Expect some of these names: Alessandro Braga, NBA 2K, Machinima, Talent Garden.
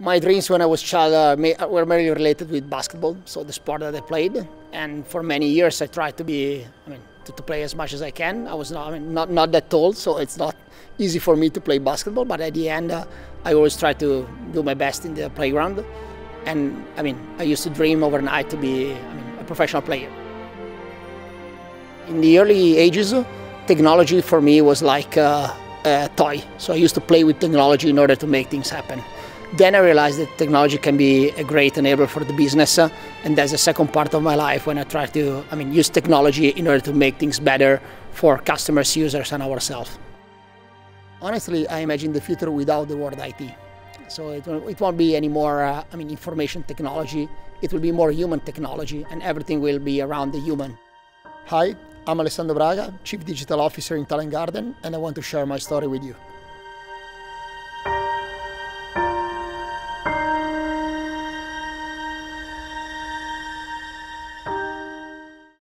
My dreams when I was a child were mainly related with basketball, so the sport that I played. And for many years, I tried to play as much as I can. I was not that tall, so it's not easy for me to play basketball. But at the end, I always try to do my best in the playground. And I used to dream overnight to be a professional player. In the early ages, technology for me was like a toy. So I used to play with technology in order to make things happen. Then I realized that technology can be a great enabler for the business, and that's the second part of my life when I try to use technology in order to make things better for customers, users and ourselves. Honestly, I imagine the future without the word IT. So it won't be any more information technology, it will be more human technology, and everything will be around the human. Hi, I'm Alessandro Braga, Chief Digital Officer in Talent Garden, and I want to share my story with you.